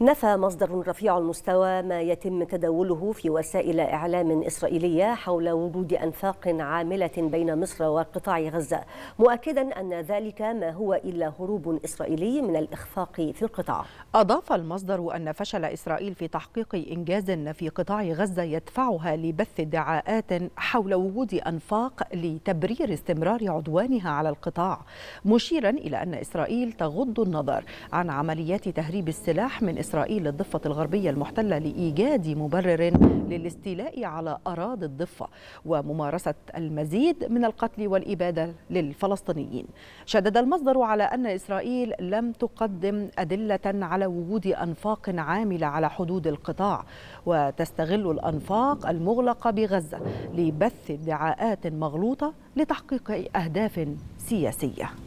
نفى مصدر رفيع المستوى ما يتم تداوله في وسائل إعلام إسرائيلية حول وجود أنفاق عاملة بين مصر وقطاع غزة، مؤكدا أن ذلك ما هو إلا هروب إسرائيلي من الإخفاق في القطاع. أضاف المصدر أن فشل إسرائيل في تحقيق إنجاز في قطاع غزة يدفعها لبث ادعاءات حول وجود أنفاق لتبرير استمرار عدوانها على القطاع، مشيرا إلى أن إسرائيل تغض النظر عن عمليات تهريب السلاح من إسرائيل للضفة الغربية المحتلة لإيجاد مبرر للاستيلاء على أراضي الضفة وممارسة المزيد من القتل والإبادة للفلسطينيين. شدد المصدر على أن إسرائيل لم تقدم أدلة على وجود أنفاق عاملة على حدود القطاع، وتستغل الأنفاق المغلقة بغزة لبث ادعاءات مغلوطة لتحقيق أهداف سياسية.